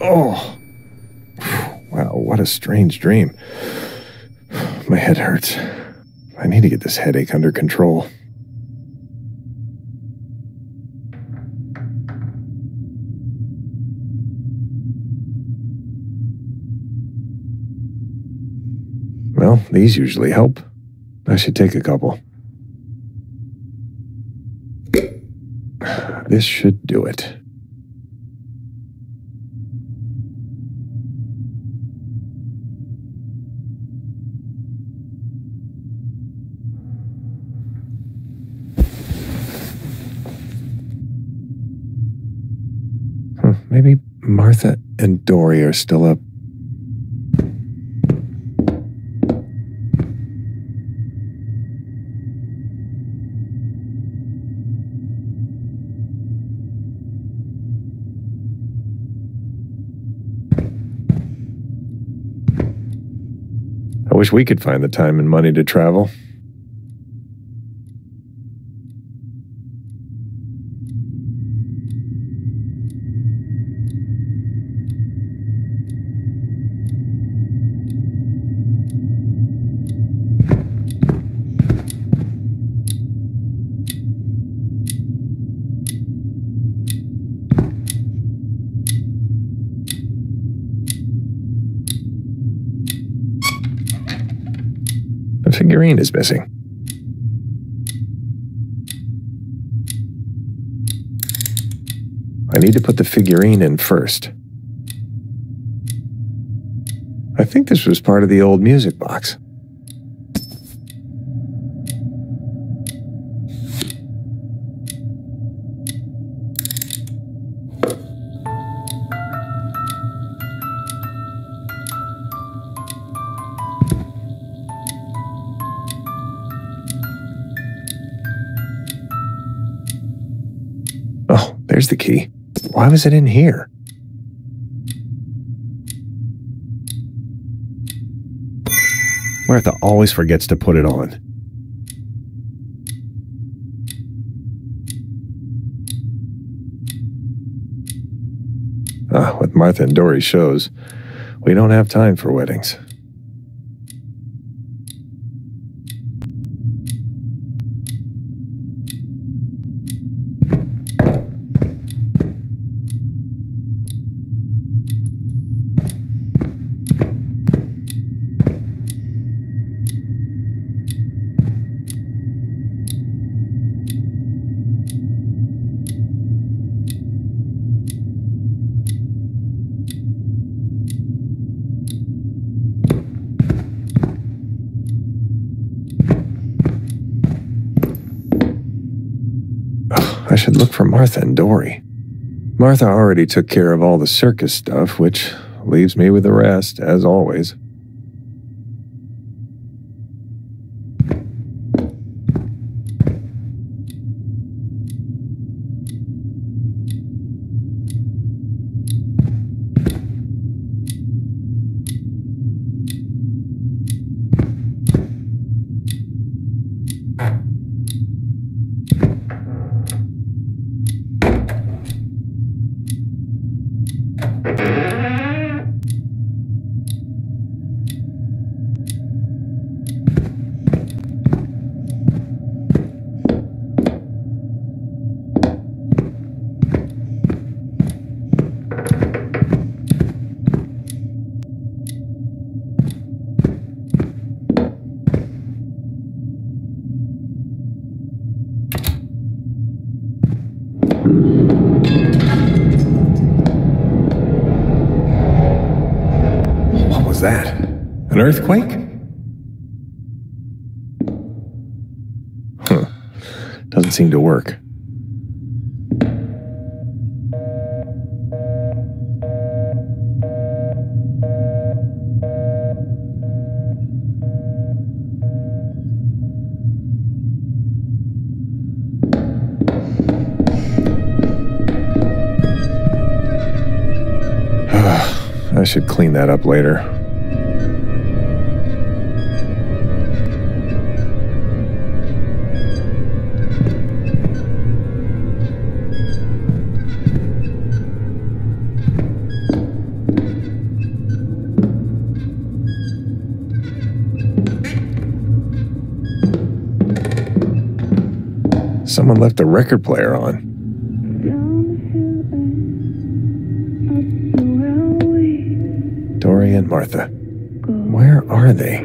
Oh, wow, what a strange dream. My head hurts. I need to get this headache under control. Well, these usually help. I should take a couple. This should do it. Maybe Martha and Dory are still up. I wish we could find the time and money to travel. Figurine is missing. I need to put the figurine in first. I think this was part of the old music box. There's the key. Why was it in here? Martha always forgets to put it on. With Martha and Dory shows, we don't have time for weddings. should look for Martha and Dory. Martha already took care of all the circus stuff, which leaves me with the rest, as always. An earthquake? Huh. Doesn't seem to work. I should clean that up later. Someone left the record player on. Dory and Martha. Where are they?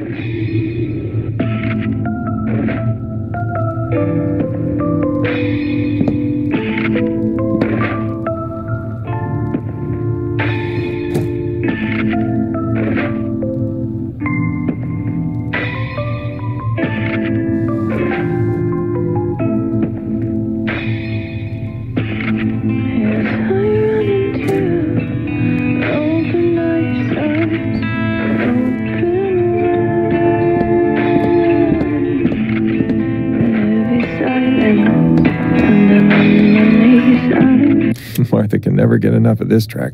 Martha can never get enough of this track.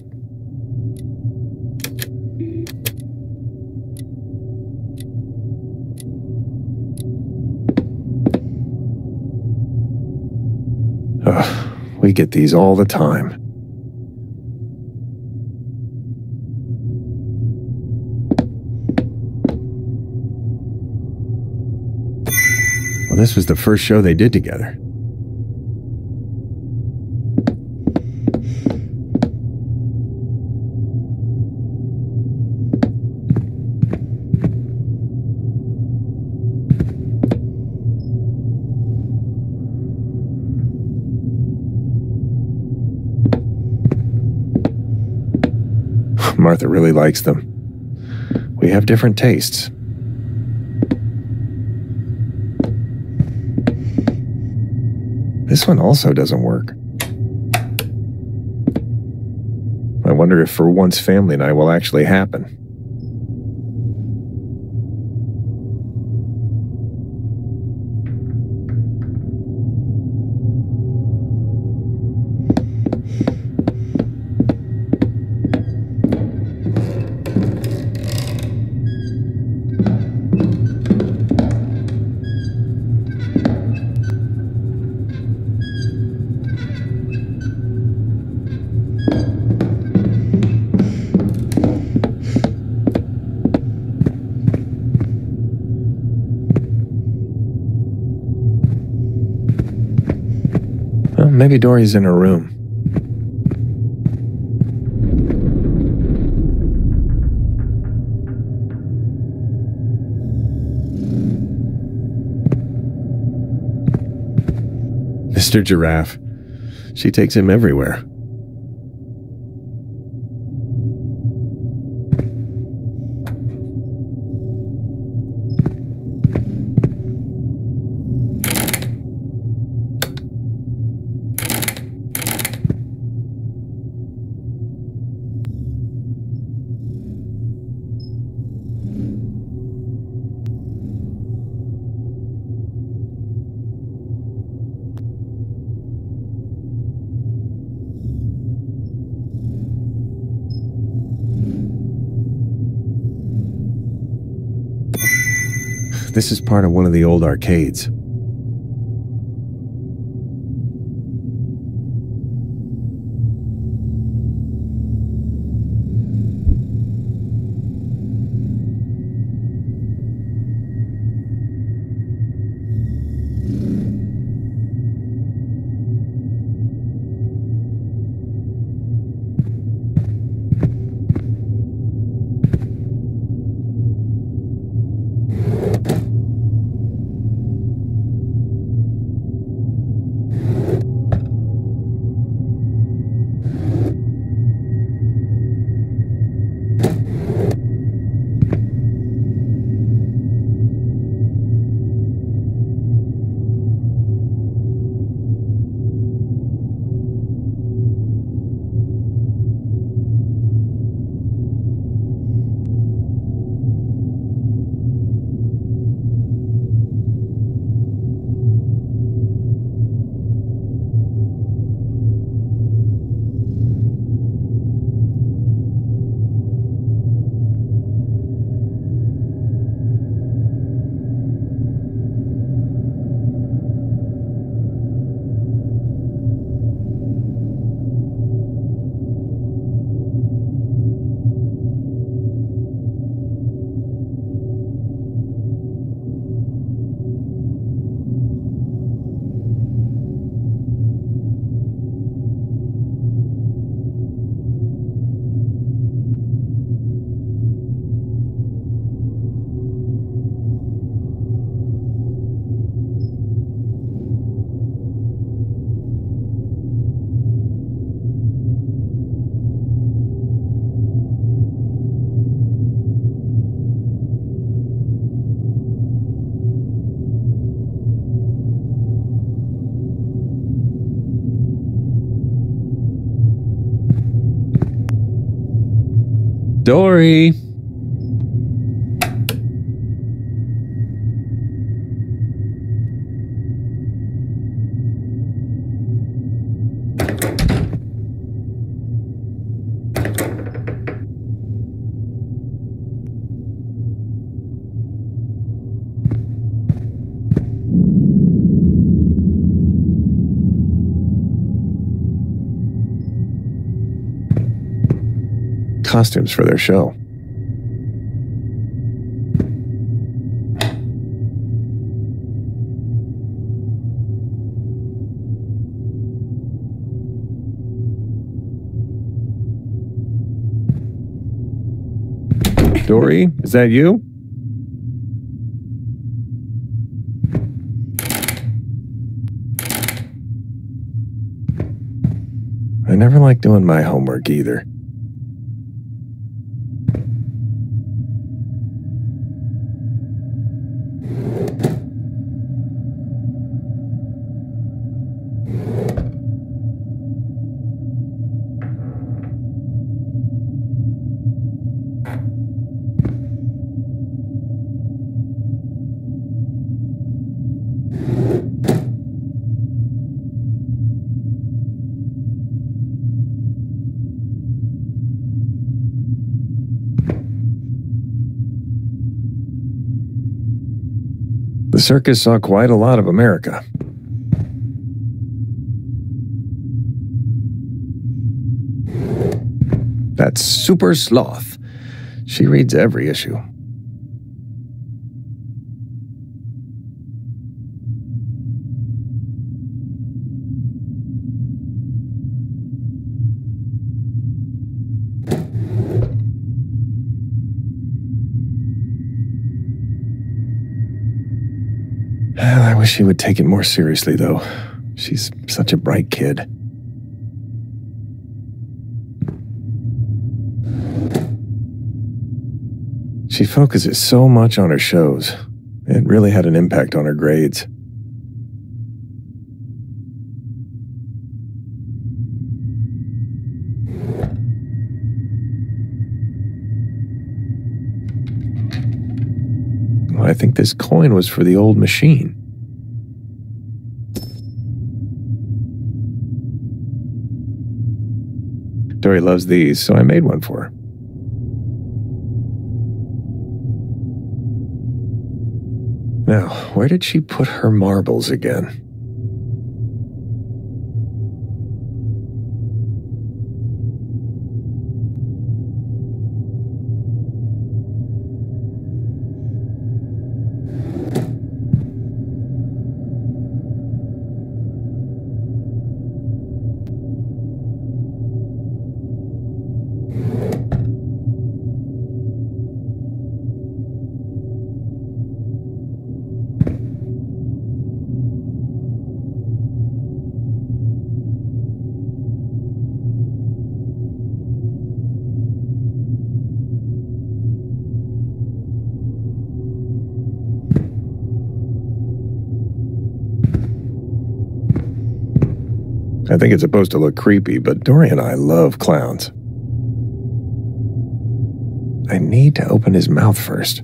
Ugh, we get these all the time. Well, this was the first show they did together. Martha really likes them. We have different tastes. This one also doesn't work. I wonder if for once family night will actually happen. Maybe Dory's in her room. Mr. Giraffe. She takes him everywhere. Giraffe, this is part of one of the old arcades. Dory! Costumes for their show. Dory, is that you? I never like doing my homework either. The circus saw quite a lot of America. That's Super Sloth. She reads every issue. I wish she would take it more seriously, though. She's such a bright kid. She focuses so much on her shows. It really had an impact on her grades. I think this coin was for the old machine. Dory loves these, so I made one for her. Now, where did she put her marbles again? I think it's supposed to look creepy, but Dory and I love clowns. I need to open his mouth first.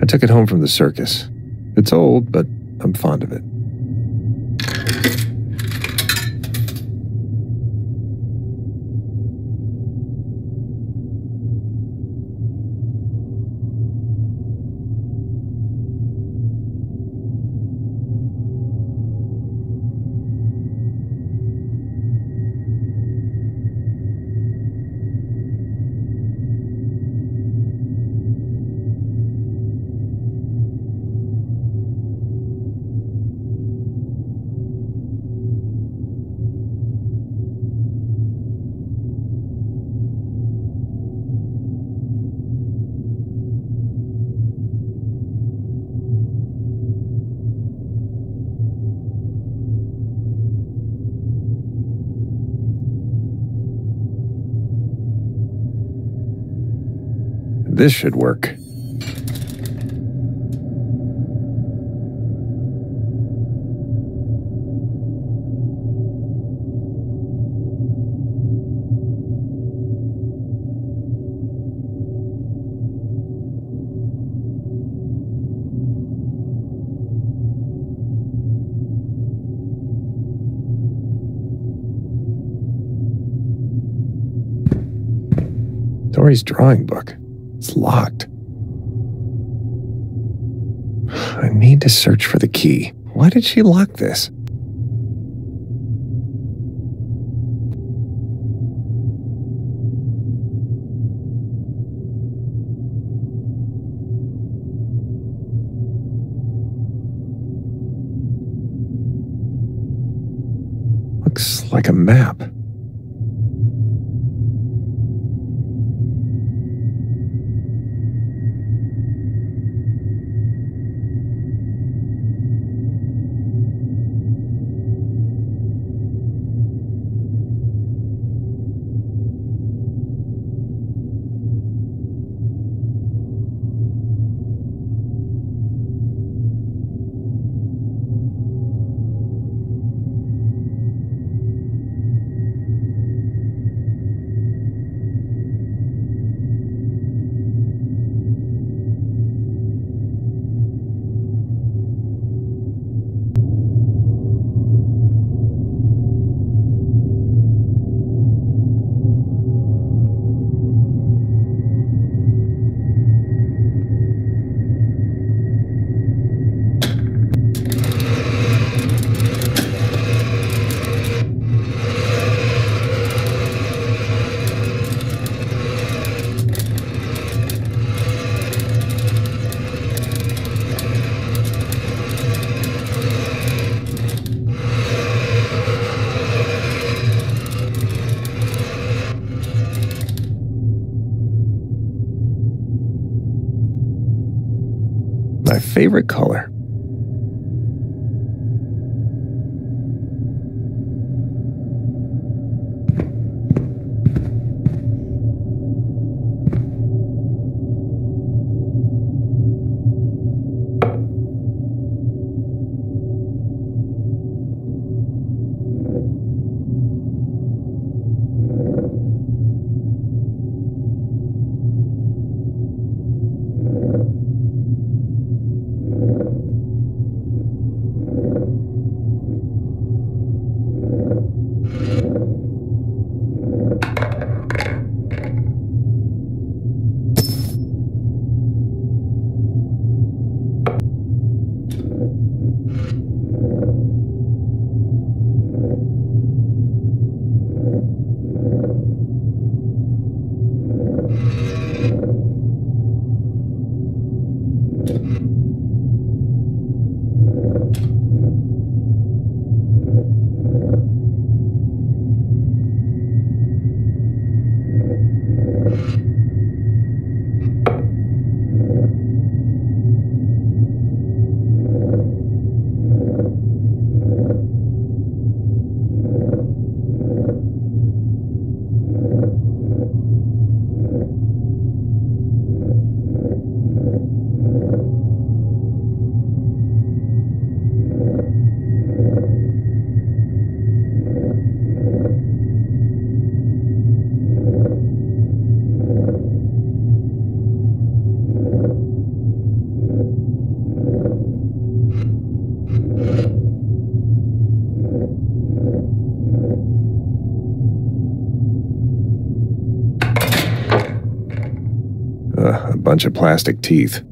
I took it home from the circus. It's old, but I'm fond of it. This should work. Dory's drawing book. It's locked. I need to search for the key. Why did she lock this? Looks like a map. My favorite color. A bunch of plastic teeth.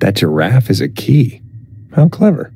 That giraffe is a key. How clever.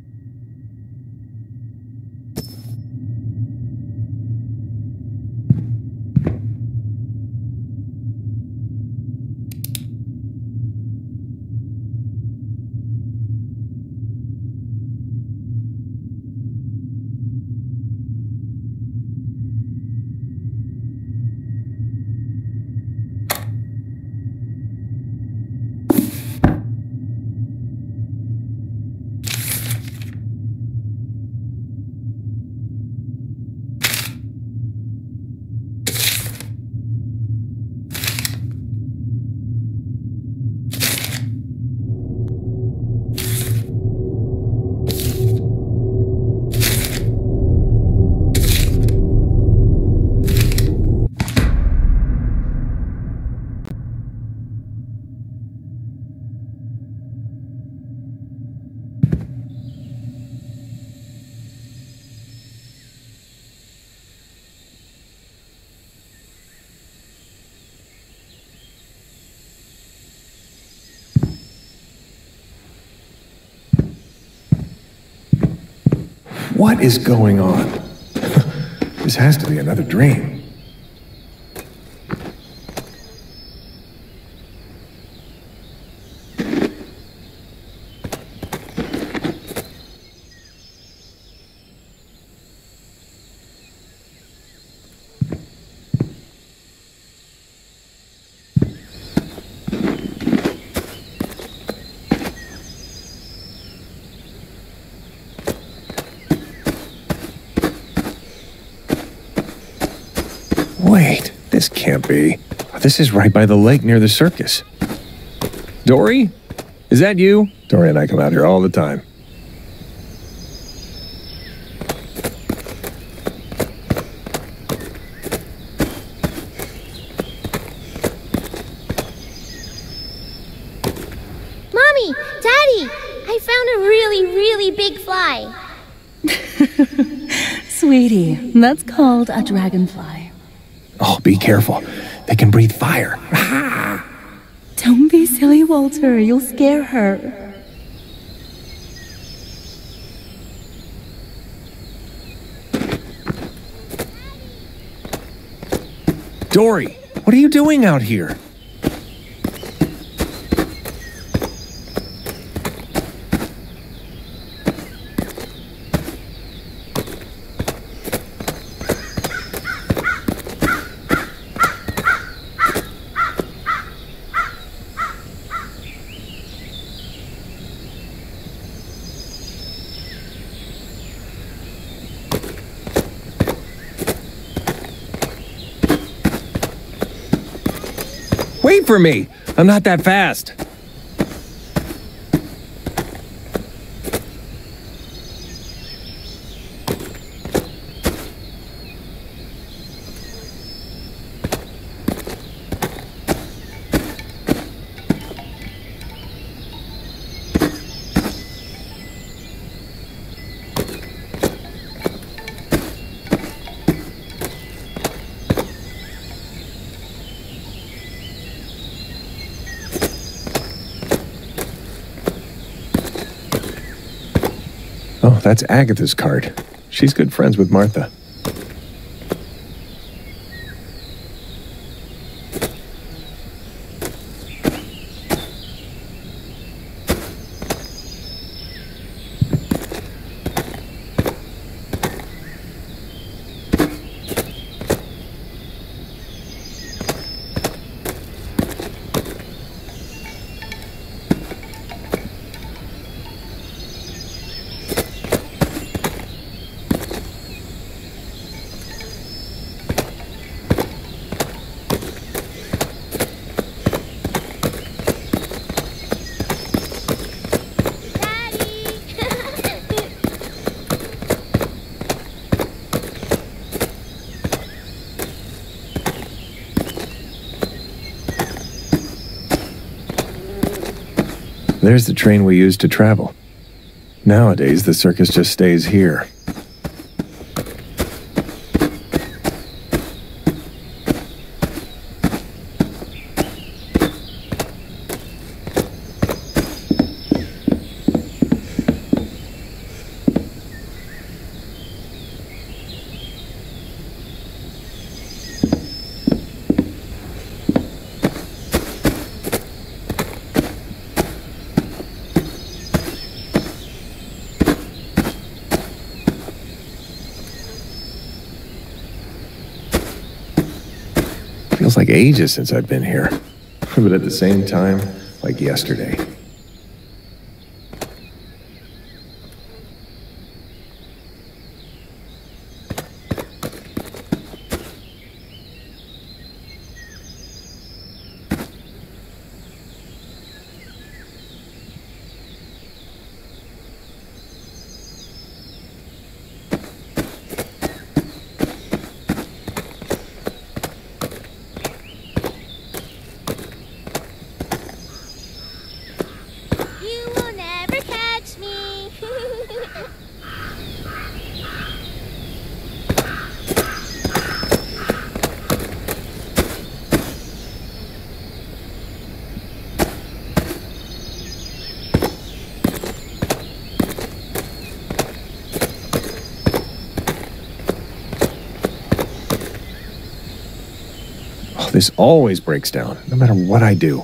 What is going on? This has to be another dream. Wait, this can't be. This is right by the lake near the circus. Dory? Is that you? Dory and I come out here all the time. Mommy! Daddy! I found a really big fly. Sweetie, that's called a dragonfly. Oh, be careful. They can breathe fire. Don't be silly, Walter. You'll scare her. Dory, what are you doing out here? Wait for me! I'm not that fast. that's Agatha's card. She's good friends with Martha. There's the train we used to travel. Nowadays, the circus just stays here. Feels like ages since I've been here, but at the same time, like yesterday. This always breaks down, no matter what I do.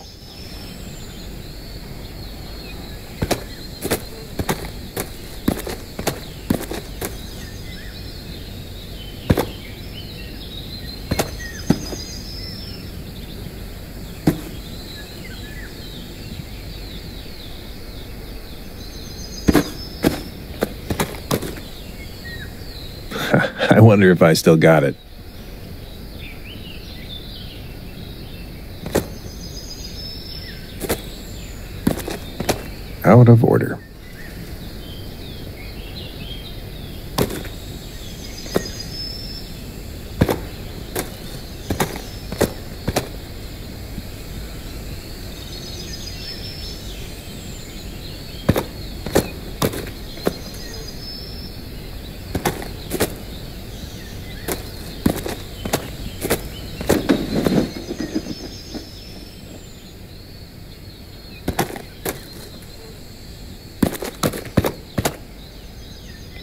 I wonder if I still got it. Out of order.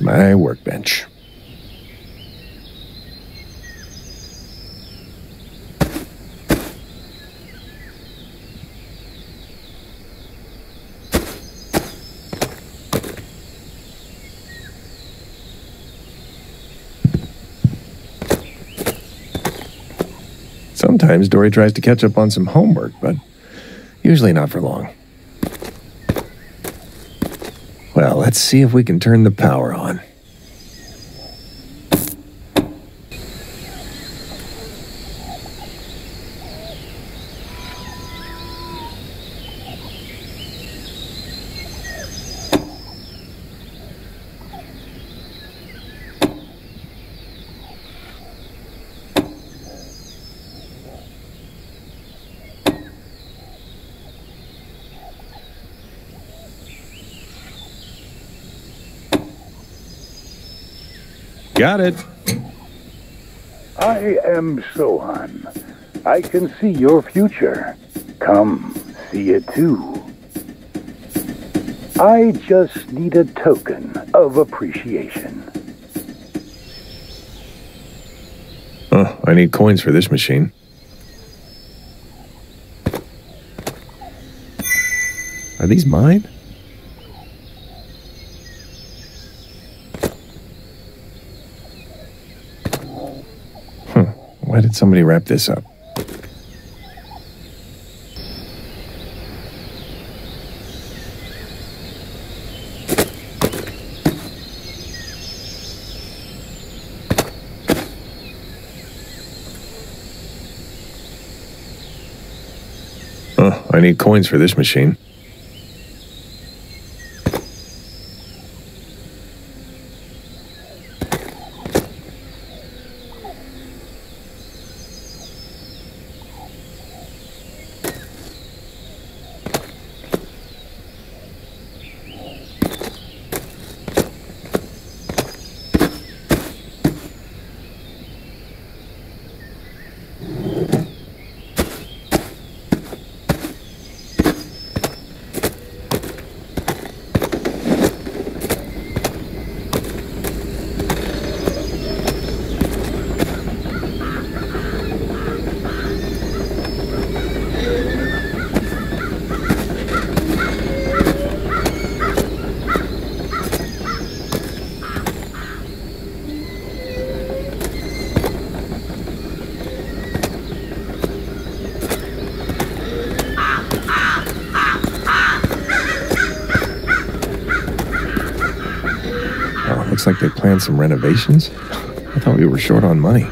My workbench. Sometimes Dory tries to catch up on some homework, but usually not for long. Well, let's see if we can turn the power on. Got it. I am Zohan. I can see your future. Come see it too. I just need a token of appreciation. Oh, I need coins for this machine. Are these mine? Why did somebody wrap this up? Oh, I need coins for this machine. Like they planned some renovations? I thought we were short on money.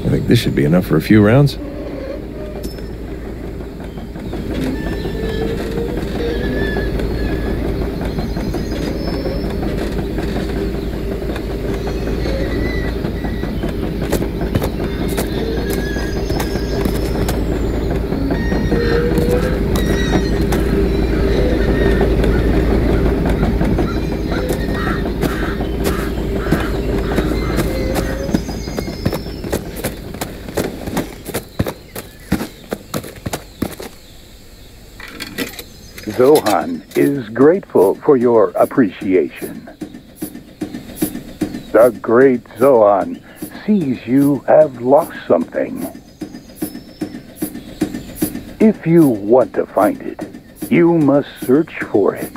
I think this should be enough for a few rounds. Zohan is grateful for your appreciation. The great Zohan sees you have lost something. If you want to find it, you must search for it.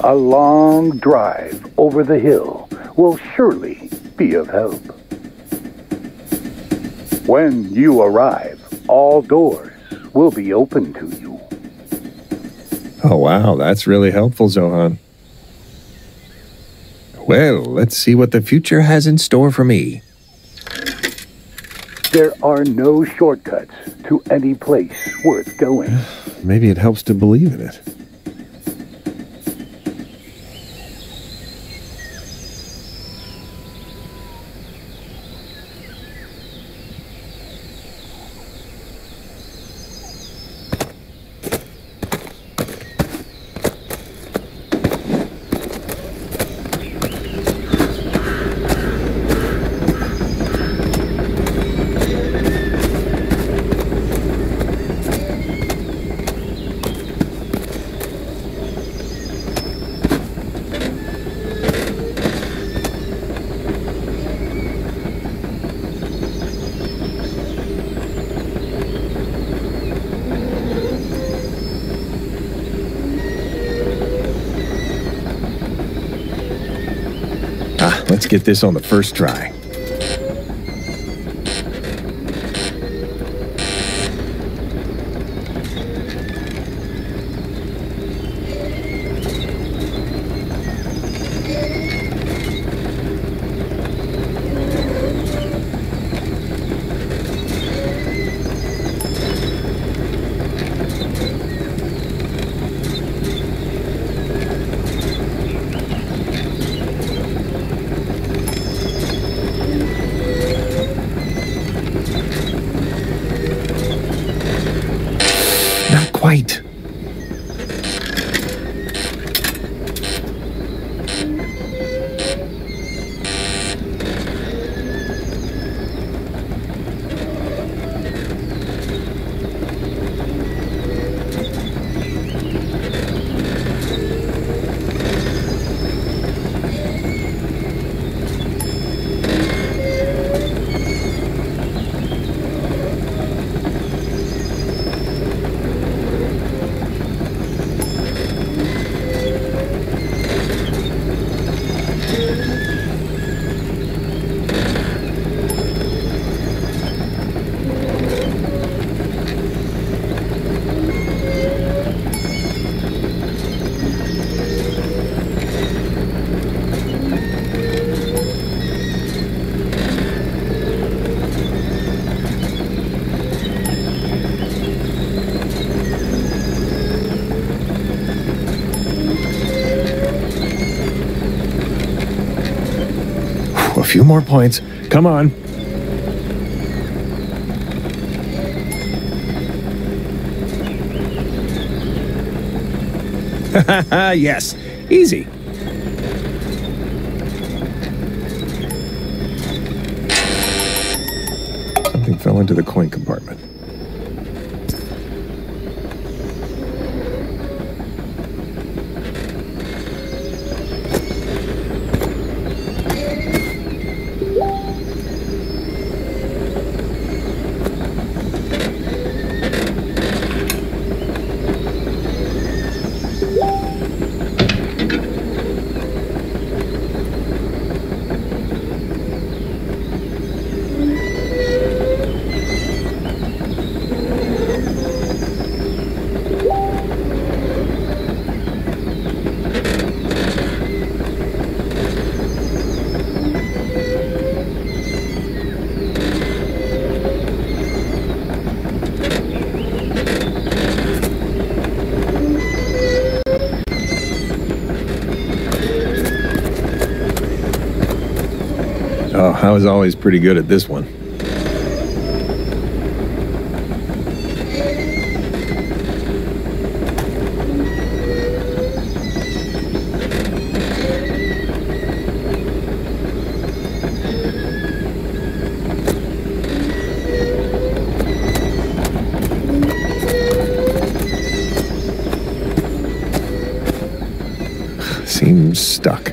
A long drive over the hill will surely be of help. When you arrive, all doors will be open to you. Oh, wow, that's really helpful, Zohan. Well, let's see what the future has in store for me. There are no shortcuts to any place worth going. Maybe it helps to believe in it. Let's get this on the first try. few more points. Come on. Yes, easy. Something fell into the coin compartment. I was always pretty good at this one. Seems stuck.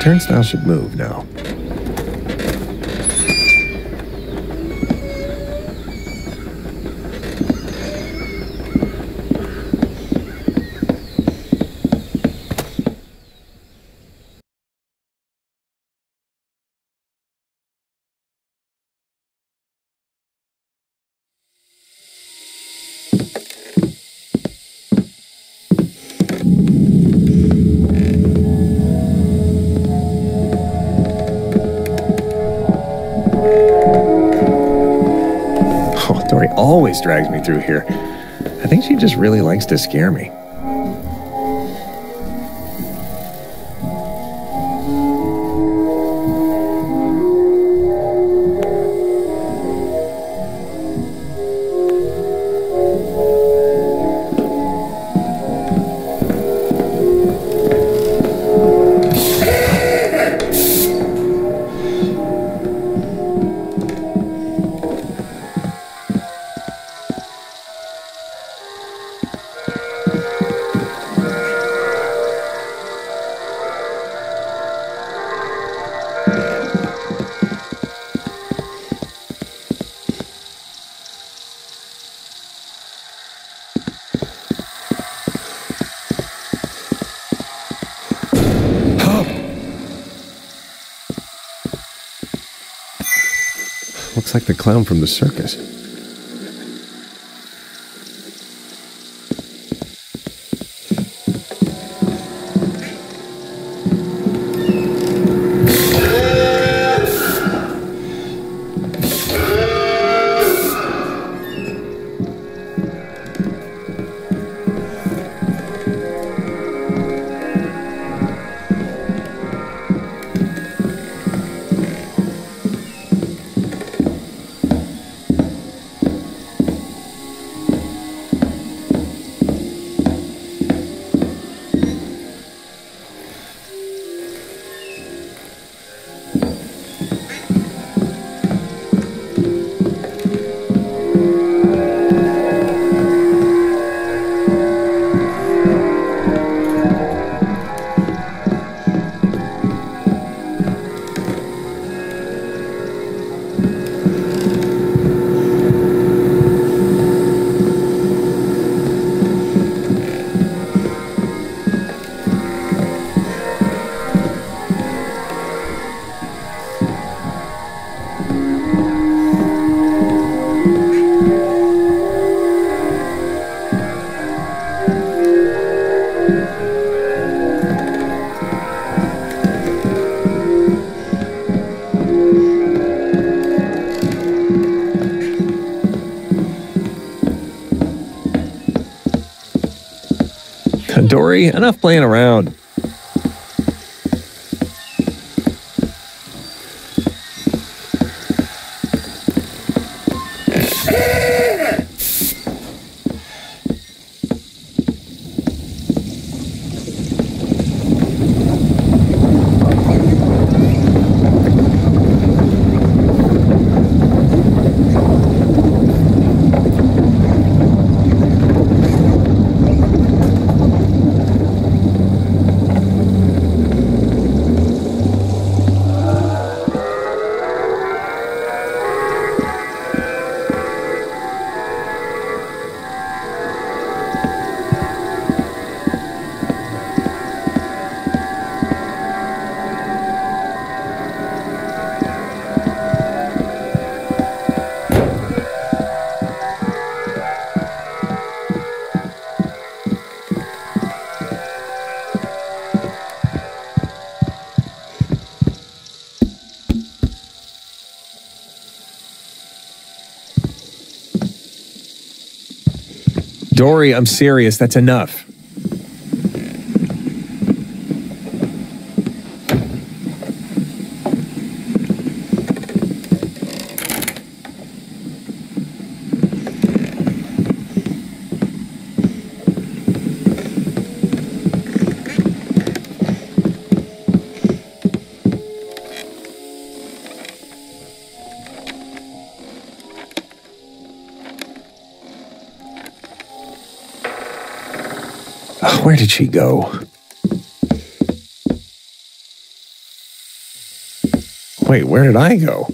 Turnstile should move now. Always drags me through here. I think she just really likes to scare me. Looks like the clown from the circus. Dory, enough playing around. Dory, I'm serious. That's enough. Where did she go? Wait, where did I go?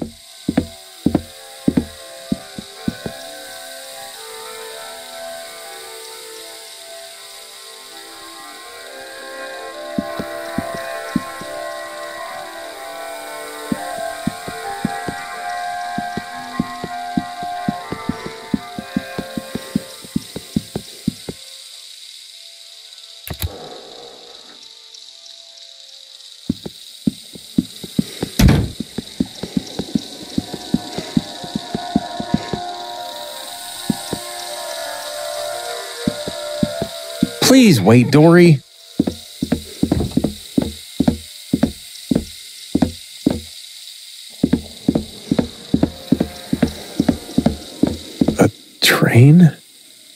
Please wait, Dory. A train?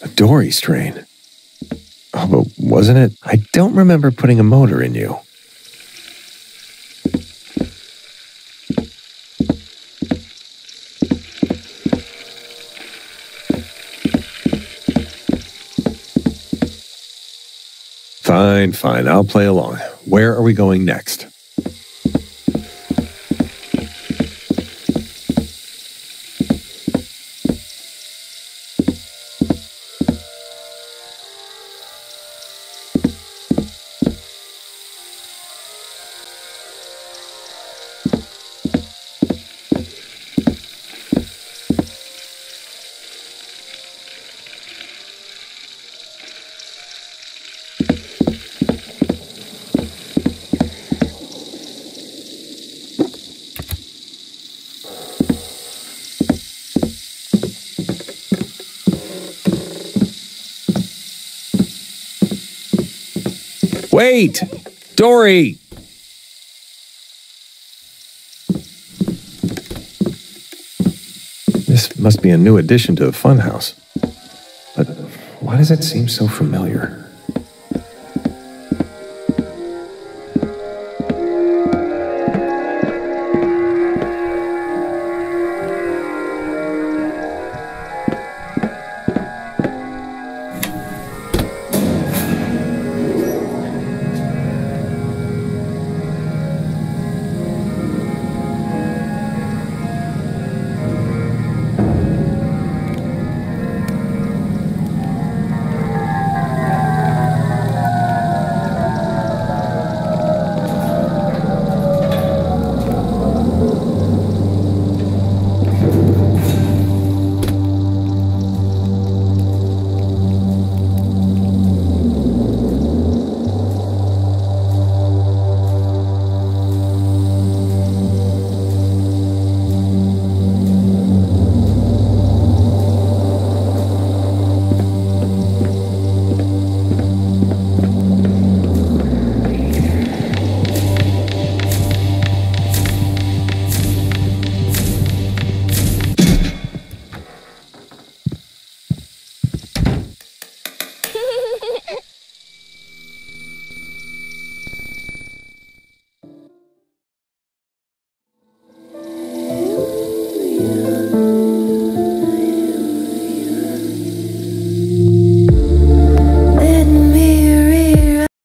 A Dory's train. Oh, but wasn't it? I don't remember putting a motor in you. Fine, fine. I'll play along. Where are we going next? Wait! Dory! This must be a new addition to the funhouse. But why does it seem so familiar?